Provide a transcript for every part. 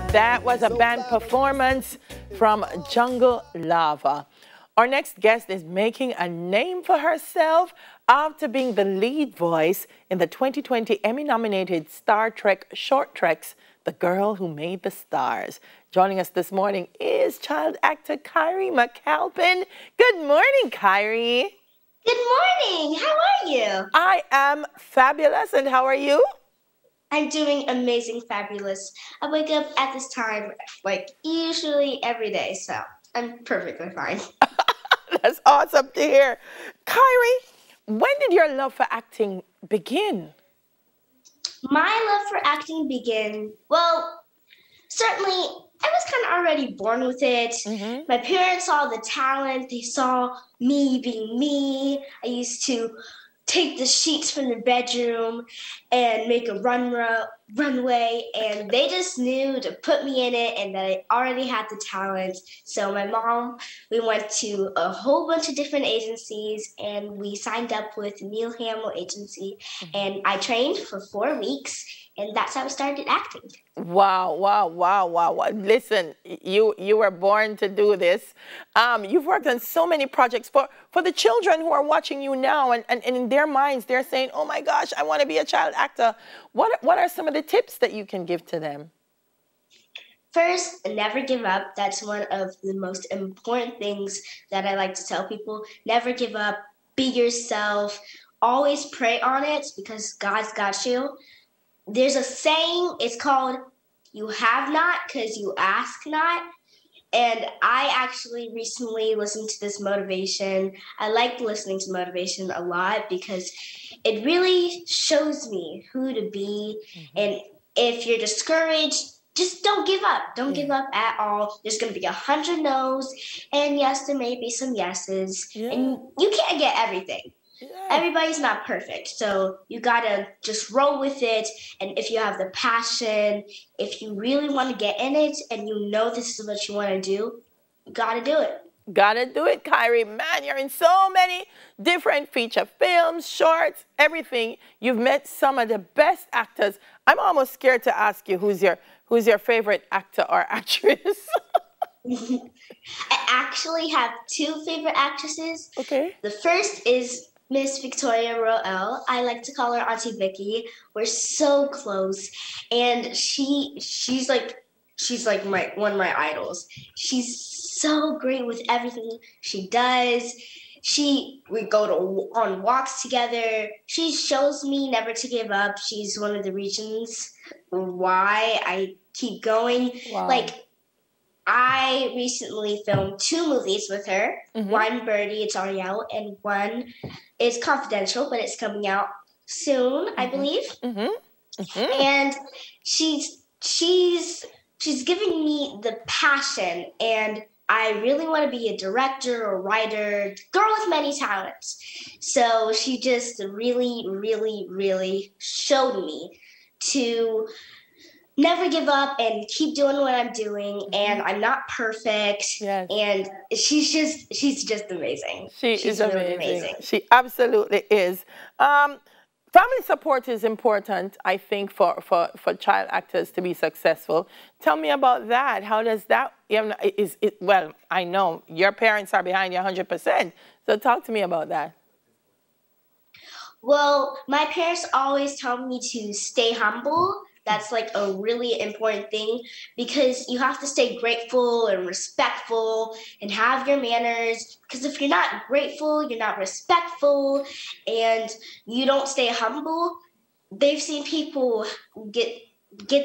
right, that was a band performance from Jungle Lava. Our next guest is making a name for herself after being the lead voice in the 2020 Emmy-nominated Star Trek Short Treks: The Girl Who Made the Stars. Joining us this morning is child actor Kyrie McAlpin. Good morning, Kyrie. Good morning. How are you? I am fabulous. And how are you? I'm doing amazing, fabulous. I wake up at this time, like usually every day, so I'm perfectly fine. That's awesome to hear. Kyrie, when did your love for acting begin? My love for acting began, well, certainly I was kind of already born with it. Mm-hmm. My parents saw the talent. They saw me being me. I used to take the sheets from the bedroom and make a runway, and they just knew to put me in it and that I already had the talent. So my mom, we went to a whole bunch of different agencies, and we signed up with Neil Hamill Agency, and I trained for 4 weeks, and that's how I started acting. Wow, wow, wow, wow, wow. Listen, you were born to do this. You've worked on so many projects. For the children who are watching you now, and in their minds, they're saying, oh my gosh, I want to be a child actor. What are some of the tips that you can give to them? First, never give up. That's one of the most important things that I like to tell people. Never give up. Be yourself. Always pray on it, because God's got you. There's a saying, it's called, you have not because you ask not. And I actually recently listened to this motivation. I like listening to motivation a lot because it really shows me who to be. Mm-hmm. And if you're discouraged, just don't give up. Don't give up at all. There's going to be 100 no's. And yes, there may be some yeses. Yeah. And you can't get everything. Yeah. Everybody's not perfect, so you gotta just roll with it. And if you have the passion, if you really want to get in it, and you know this is what you want to do, you gotta do it. Gotta do it, Kyrie. Man, you're in so many different feature films, shorts, everything. You've met some of the best actors. I'm almost scared to ask you who's your favorite actor or actress. I actually have two favorite actresses. Okay. The first is Miss Victoria Roel. I like to call her Auntie Vicky. We're so close, and she's like one of my idols. She's so great with everything she does. We go on walks together. She shows me never to give up. She's one of the reasons why I keep going. Wow. Like, I recently filmed 2 movies with her. Mm-hmm. One, Birdie, it's already out, and one is Confidential, but it's coming out soon, I believe. Mm-hmm. Mm-hmm. And she's giving me the passion, and I really want to be a director or writer, girl with many talents. So she just really, really, really showed me to never give up and keep doing what I'm doing. And I'm not perfect. Yes. And she's just amazing. She's really amazing. She absolutely is. Family support is important, I think, for child actors to be successful. Tell me about that. How does that, well, I know your parents are behind you 100%. So talk to me about that. Well, my parents always tell me to stay humble. That's like a really important thing, because you have to stay grateful and respectful and have your manners, because if you're not grateful, you're not respectful, and you don't stay humble. They've seen people get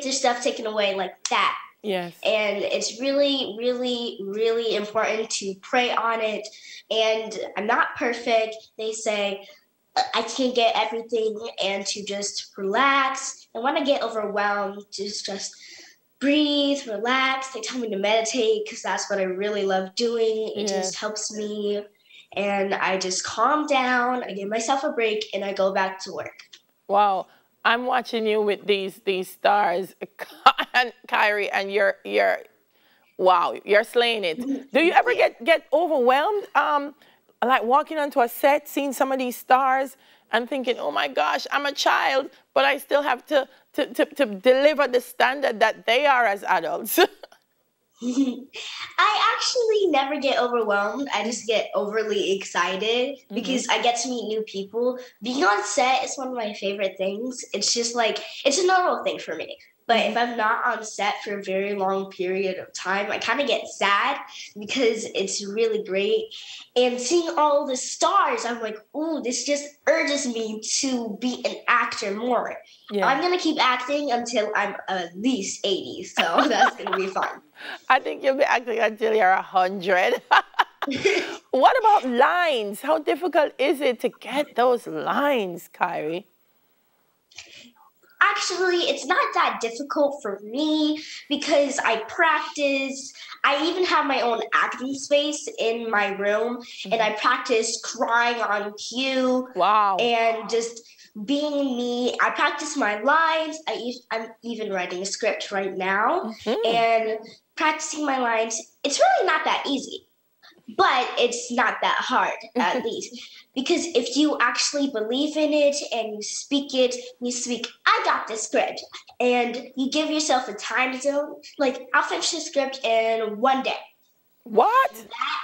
their stuff taken away like that. Yes. And it's really, really, really important to pray on it. And I'm not perfect. They say, I can't get everything, and to just relax. And when I get overwhelmed, just breathe, relax. They tell me to meditate, because that's what I really love doing. It just helps me, and I just calm down. I give myself a break, and I go back to work. Wow, I'm watching you with these stars, and Kyrie, and you're wow, you're slaying it. Do you ever get overwhelmed? Like walking onto a set, seeing some of these stars and thinking, oh my gosh, I'm a child, but I still have to deliver the standard that they are as adults. I actually never get overwhelmed. I just get overly excited because I get to meet new people. Being on set is one of my favorite things. It's just like, it's a normal thing for me. But if I'm not on set for a very long period of time, I kind of get sad because it's really great. And seeing all the stars, I'm like, ooh, this just urges me to be an actor more. Yeah. I'm going to keep acting until I'm at least 80, so that's going to be fun. I think you'll be acting until you're 100. What about lines? How difficult is it to get those lines, Kyrie? Actually, it's not that difficult for me because I practice. I even have my own acting space in my room, and I practice crying on cue. Wow. And just being me. I practice my lines. I'm even writing a script right now. And practicing my lines, it's really not that easy. But it's not that hard, at least. Because if you actually believe in it and you speak, I got this script. And you give yourself a time zone. Like, I'll finish the script in one day. What? That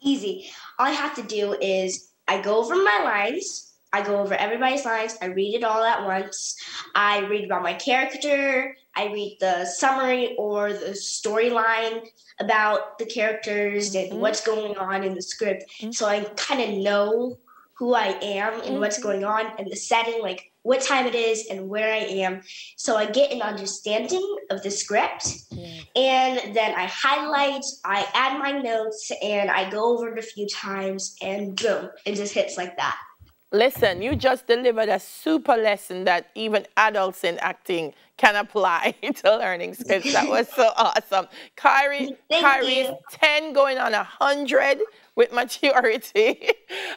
easy. All I have to do is I go over my lines. I go over everybody's lines. I read it all at once. I read about my character. I read the summary or the storyline about the characters and what's going on in the script. So I kind of know who I am and what's going on and the setting, like what time it is and where I am. So I get an understanding of the script. And then I highlight, I add my notes, and I go over it a few times, and boom, it just hits like that. Listen, you just delivered a super lesson that even adults in acting can apply to learning scripts. That was so awesome. Kyrie's 10 going on 100 with maturity.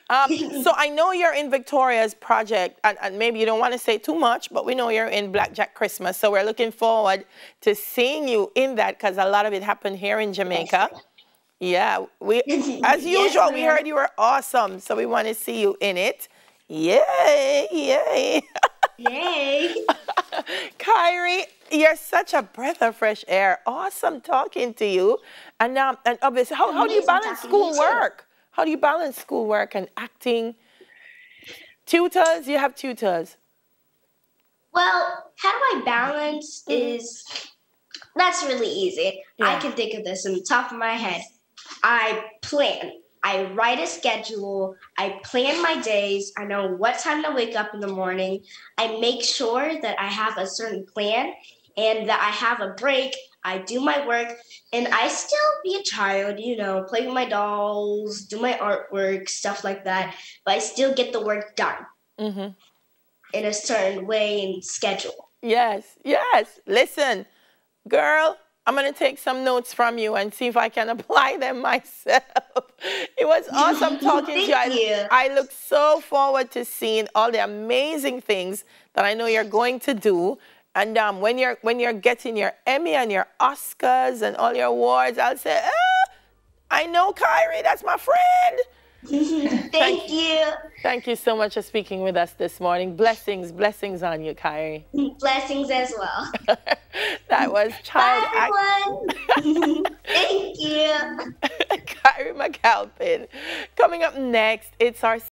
So I know you're in Victoria's project, and maybe you don't want to say too much, but we know you're in Blackjack Christmas. So we're looking forward to seeing you in that because a lot of it happened here in Jamaica. Yeah, as usual, we heard you were awesome. So we want to see you in it. Yay, yay. Yay. Kyrie, you're such a breath of fresh air. Awesome talking to you. And obviously, how do you balance schoolwork? How do you balance schoolwork and acting? Tutors, you have tutors. Well, how do I balance is, that's really easy. Yeah. I can think of this on the top of my head. I plan. I write a schedule, I plan my days, I know what time to wake up in the morning, I make sure that I have a certain plan and that I have a break, I do my work, and I still be a child, you know, play with my dolls, do my artwork, stuff like that, but I still get the work done in a certain way and schedule. Yes, yes. Listen, girl, I'm going to take some notes from you and see if I can apply them myself. It was awesome talking to you. I look so forward to seeing all the amazing things that I know you're going to do. And when you're getting your Emmy and your Oscars and all your awards, I'll say, ah, I know Kyrie, that's my friend. Thank you. Thank you so much for speaking with us this morning. Blessings on you, Kyrie. Blessings as well. That was child acting. Thank you. Kyrie McAlpin. Coming up next, it's our